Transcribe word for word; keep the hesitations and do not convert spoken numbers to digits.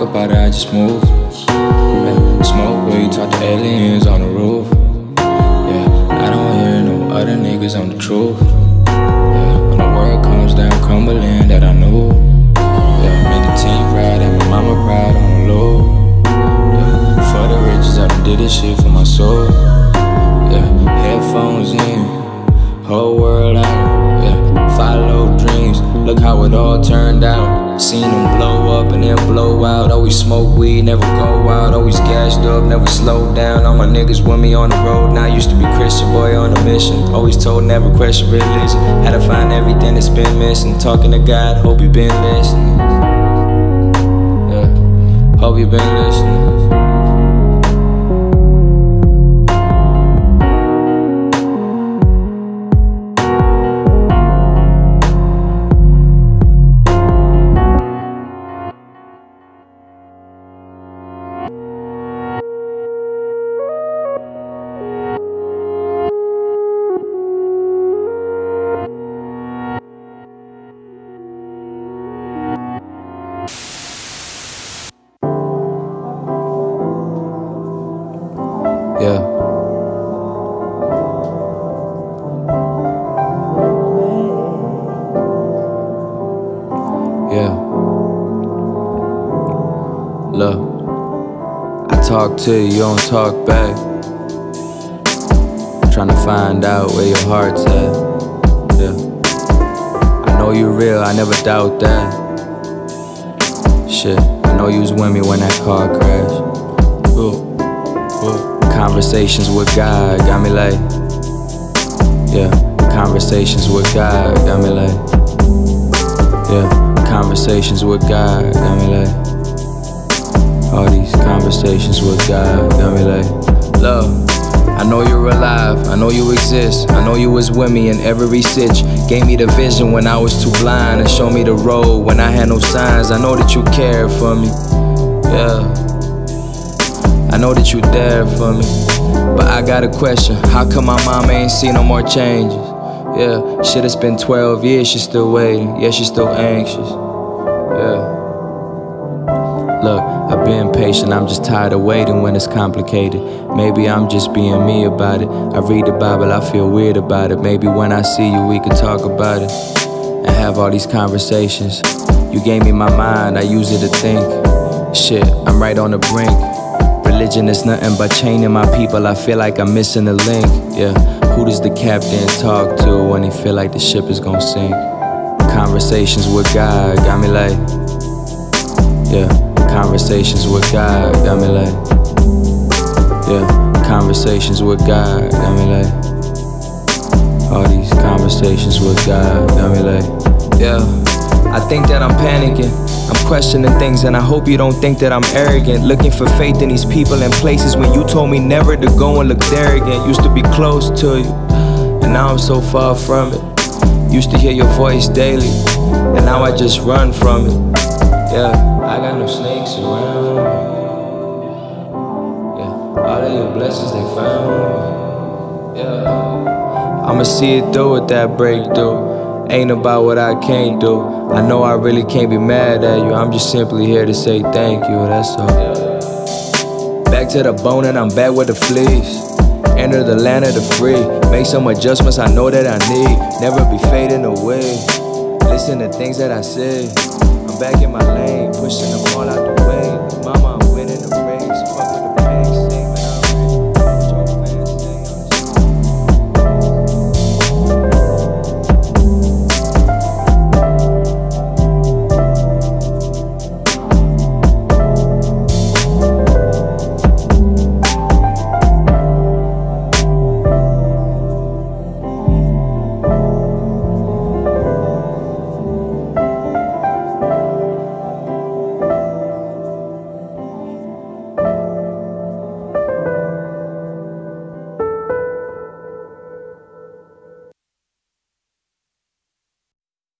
About it, I just move. Yeah. Smoke where you talk to aliens on the roof. Yeah, I don't hear no other niggas on the truth. Yeah, when the world comes down crumbling, that I knew. Yeah, made the team proud and my mama proud on the low. Yeah, for the riches, I done did this shit for my soul. Yeah, headphones in, whole world out. Yeah, follow dreams, look how it all turned out. Seen them blow up and then blow out. Always smoke weed, never go out. Always gassed up, never slowed down. All my niggas with me on the road. Now I used to be Christian boy on a mission. Always told never question religion. Had to find everything that's been missing. Talking to God, hope you been listening. Yeah, hope you been listening. Talk to you, you don't talk back. Tryna find out where your heart's at. Yeah. I know you real, I never doubt that. Shit, I know you was with me when that car crashed. Ooh, ooh. Conversations with God got me like, yeah. Conversations with God got me like, yeah. Conversations with God got me like. All these conversations with God got me like, love, I know you're alive, I know you exist, I know you was with me in every sitch. Gave me the vision when I was too blind and showed me the road when I had no signs. I know that you care for me, yeah. I know that you there for me, but I got a question. How come my mama ain't seen no more changes? Yeah, shit, it's been twelve years, she's still waiting. Yeah, she's still anxious, yeah. Look, I've been patient, I'm just tired of waiting when it's complicated. Maybe I'm just being me about it. I read the Bible, I feel weird about it. Maybe when I see you, we can talk about it and have all these conversations. You gave me my mind, I use it to think. Shit, I'm right on the brink. Religion is nothing but chaining my people. I feel like I'm missing a link, yeah. Who does the captain talk to when he feel like the ship is gonna sink? Conversations with God got me like, yeah. Conversations with God got me like, yeah. Conversations with God got me like, all these conversations with God got me like, yeah. I think that I'm panicking, I'm questioning things, and I hope you don't think that I'm arrogant. Looking for faith in these people and places when you told me never to go and look there again. Used to be close to you, and now I'm so far from it. Used to hear your voice daily, and now I just run from it. Yeah, I got no snakes around me. Yeah, all of your blessings they found me. Yeah, I'ma see it through with that breakthrough. Ain't about what I can't do. I know I really can't be mad at you. I'm just simply here to say thank you, that's all. Back to the bone and I'm back with the fleas. Enter the land of the free. Make some adjustments I know that I need. Never be fading away. Listen to things that I say. I'm back in my lane, pushing them all out the way. Mama, I'm winning the race.